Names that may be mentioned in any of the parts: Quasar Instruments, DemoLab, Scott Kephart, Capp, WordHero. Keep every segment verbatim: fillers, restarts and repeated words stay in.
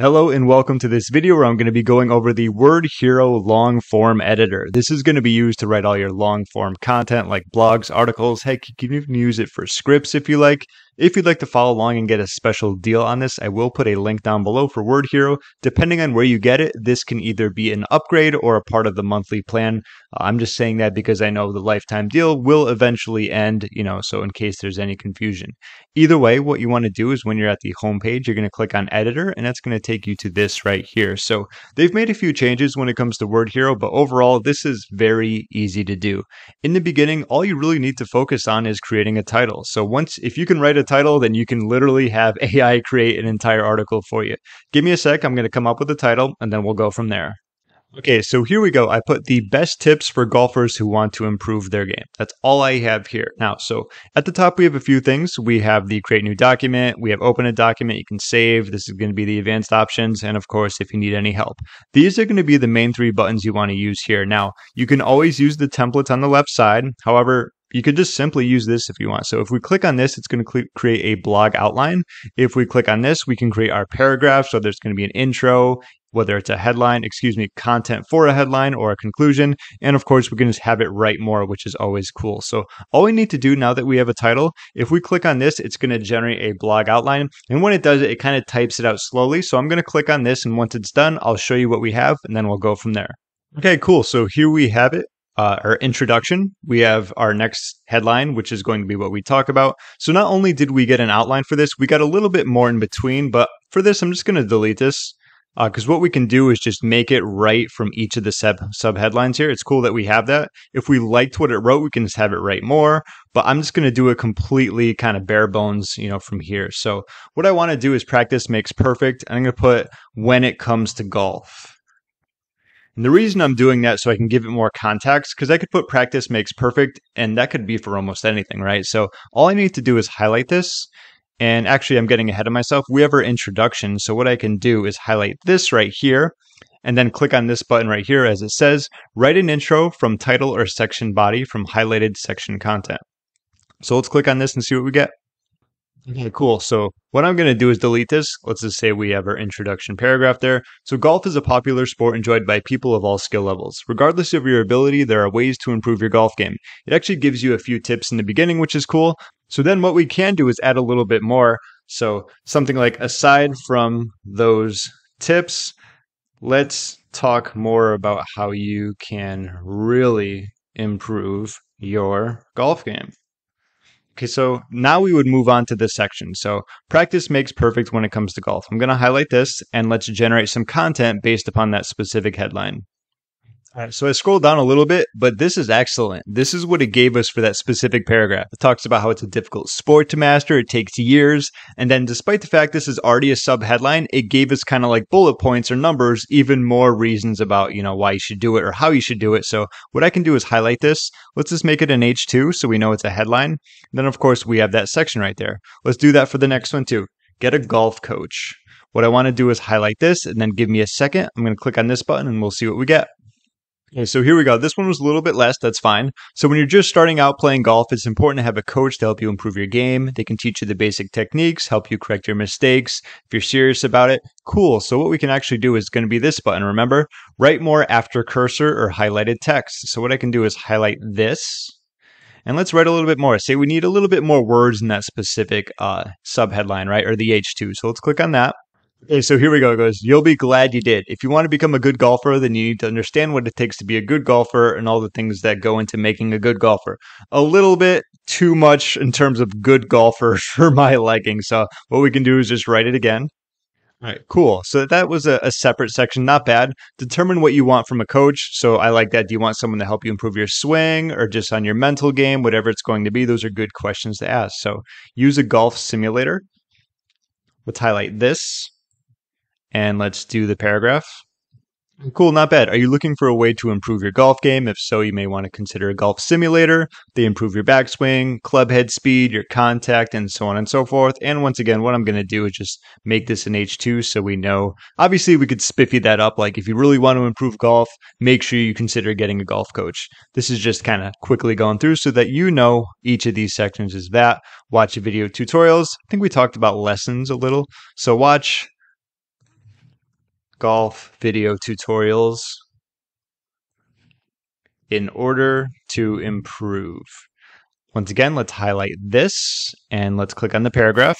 Hello and welcome to this video where I'm going to be going over the WordHero long form editor. This is going to be used to write all your long form content like blogs, articles. Heck, you can even use it for scripts if you like. If you'd like to follow along and get a special deal on this, I will put a link down below for WordHero. Depending on where you get it, this can either be an upgrade or a part of the monthly plan. Uh, I'm just saying that because I know the lifetime deal will eventually end, you know, so in case there's any confusion. Either way, what you want to do is when you're at the home page, you're going to click on editor and that's going to take you to this right here. So they've made a few changes when it comes to WordHero, but overall this is very easy to do. In the beginning, all you really need to focus on is creating a title. So once, if you can write a title, then you can literally have A I create an entire article for you. Give me a sec, I'm going to come up with a title and then we'll go from there. Okay, so here we go. I put the best tips for golfers who want to improve their game. That's all I have here. Now, so at the top, we have a few things. We have the create new document. We have open a document. You can save. This is going to be the advanced options. And of course, if you need any help, these are going to be the main three buttons you want to use here. Now, you can always use the templates on the left side. However, you could just simply use this if you want. So if we click on this, it's going to create a blog outline. If we click on this, we can create our paragraphs. So there's going to be an intro, whether it's a headline, excuse me, content for a headline or a conclusion. And of course, we can just have it write more, which is always cool. So all we need to do now that we have a title, if we click on this, it's going to generate a blog outline. And when it does it, it kind of types it out slowly. So I'm going to click on this. And once it's done, I'll show you what we have and then we'll go from there. Okay, cool. So here we have it. Uh, our introduction, we have our next headline, which is going to be what we talk about. So not only did we get an outline for this, we got a little bit more in between, but for this, I'm just going to delete this because uh, what we can do is just make it right from each of the sub, sub headlines here. It's cool that we have that. If we liked what it wrote, we can just have it write more, but I'm just going to do it completely kind of bare bones, you know, from here. So what I want to do is practice makes perfect. I'm going to put when it comes to golf. And the reason I'm doing that so I can give it more context, because I could put practice makes perfect, and that could be for almost anything, right? So all I need to do is highlight this. And actually, I'm getting ahead of myself. We have our introduction. So what I can do is highlight this right here, and then click on this button right here as it says, write an intro from title or section body from highlighted section content. So let's click on this and see what we get. Okay, cool. So what I'm going to do is delete this. Let's just say we have our introduction paragraph there. So golf is a popular sport enjoyed by people of all skill levels. Regardless of your ability, there are ways to improve your golf game. It actually gives you a few tips in the beginning, which is cool. So then what we can do is add a little bit more. So something like aside from those tips, let's talk more about how you can really improve your golf game. Okay, so now we would move on to this section. So practice makes perfect when it comes to golf. I'm going to highlight this and let's generate some content based upon that specific headline. All right, so I scrolled down a little bit, but this is excellent. This is what it gave us for that specific paragraph. It talks about how it's a difficult sport to master. It takes years. And then despite the fact this is already a sub headline, it gave us kind of like bullet points or numbers, even more reasons about, you know, why you should do it or how you should do it. So what I can do is highlight this. Let's just make it an H two so we know it's a headline. And then of course we have that section right there. Let's do that for the next one too. Get a golf coach. What I want to do is highlight this and then give me a second. I'm going to click on this button and we'll see what we get. Okay, so here we go. This one was a little bit less. That's fine. So when you're just starting out playing golf, it's important to have a coach to help you improve your game. They can teach you the basic techniques, help you correct your mistakes if you're serious about it. Cool. So what we can actually do is going to be this button. Remember, write more after cursor or highlighted text. So what I can do is highlight this. And let's write a little bit more. Say we need a little bit more words in that specific uh, sub headline, right? Or the H two. So let's click on that. Okay, so here we go. It goes, you'll be glad you did. If you want to become a good golfer, then you need to understand what it takes to be a good golfer and all the things that go into making a good golfer. A little bit too much in terms of good golfer for my liking. So what we can do is just write it again. All right, cool. So that was a, a separate section. Not bad. Determine what you want from a coach. So I like that. Do you want someone to help you improve your swing or just on your mental game, whatever it's going to be? Those are good questions to ask. So use a golf simulator. Let's highlight this. And let's do the paragraph. Cool, not bad. Are you looking for a way to improve your golf game? If so, you may want to consider a golf simulator. They improve your backswing, club head speed, your contact, and so on and so forth. And once again, what I'm going to do is just make this an H two so we know. Obviously, we could spiffy that up. Like if you really want to improve golf, make sure you consider getting a golf coach. This is just kind of quickly going through so that you know each of these sections is that. Watch video tutorials. I think we talked about lessons a little. So watch golf video tutorials in order to improve. Once again, let's highlight this and let's click on the paragraph.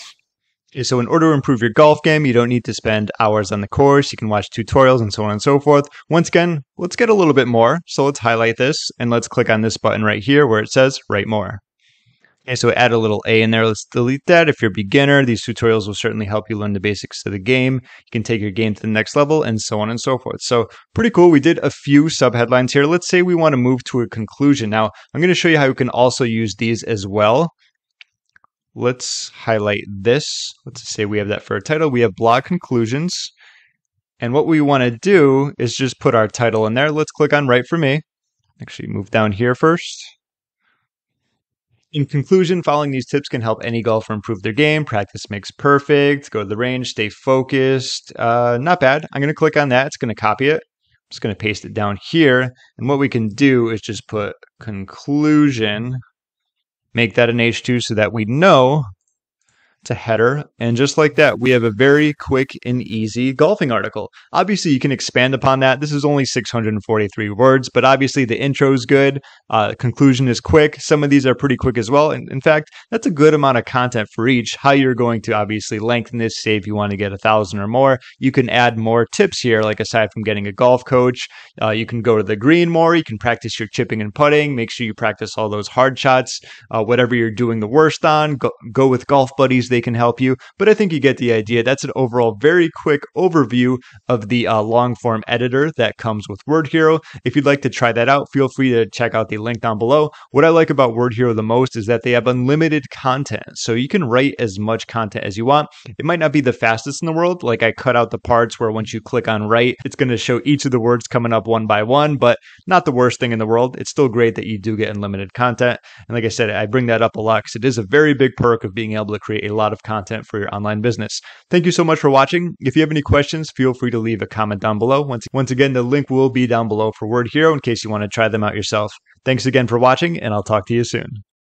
So in order to improve your golf game, you don't need to spend hours on the course. You can watch tutorials and so on and so forth. Once again, let's get a little bit more. So let's highlight this and let's click on this button right here where it says write more. Okay, so add a little A in there. Let's delete that. If you're a beginner, these tutorials will certainly help you learn the basics of the game. You can take your game to the next level and so on and so forth. So pretty cool. We did a few sub-headlines here. Let's say we want to move to a conclusion. Now, I'm going to show you how you can also use these as well. Let's highlight this. Let's say we have that for a title. We have blog conclusions. And what we want to do is just put our title in there. Let's click on Write For Me. Actually, move down here first. In conclusion, following these tips can help any golfer improve their game. Practice makes perfect. Go to the range. Stay focused. Uh, not bad. I'm going to click on that. It's going to copy it. I'm just going to paste it down here. And what we can do is just put conclusion. Make that an H two so that we know it's a header. And just like that, we have a very quick and easy golfing article. Obviously, you can expand upon that. This is only six hundred forty-three words, but obviously the intro is good. Uh, conclusion is quick. Some of these are pretty quick as well. And in fact, that's a good amount of content for each. How you're going to obviously lengthen this, say if you want to get a thousand or more, you can add more tips here. Like aside from getting a golf coach, uh, you can go to the green more. You can practice your chipping and putting. Make sure you practice all those hard shots. Uh, whatever you're doing the worst on, go, go with golf buddies. They can help you, but I think you get the idea. That's an overall very quick overview of the uh, long form editor that comes with WordHero. If you'd like to try that out, feel free to check out the link down below. What I like about WordHero the most is that they have unlimited content, so you can write as much content as you want. It might not be the fastest in the world. Like I cut out the parts where once you click on write, it's going to show each of the words coming up one by one, but not the worst thing in the world. It's still great that you do get unlimited content. And like I said, I bring that up a lot because it is a very big perk of being able to create a lot of content for your online business. Thank you so much for watching. If you have any questions, feel free to leave a comment down below. Once, once again, the link will be down below for WordHero in case you want to try them out yourself. Thanks again for watching, and I'll talk to you soon.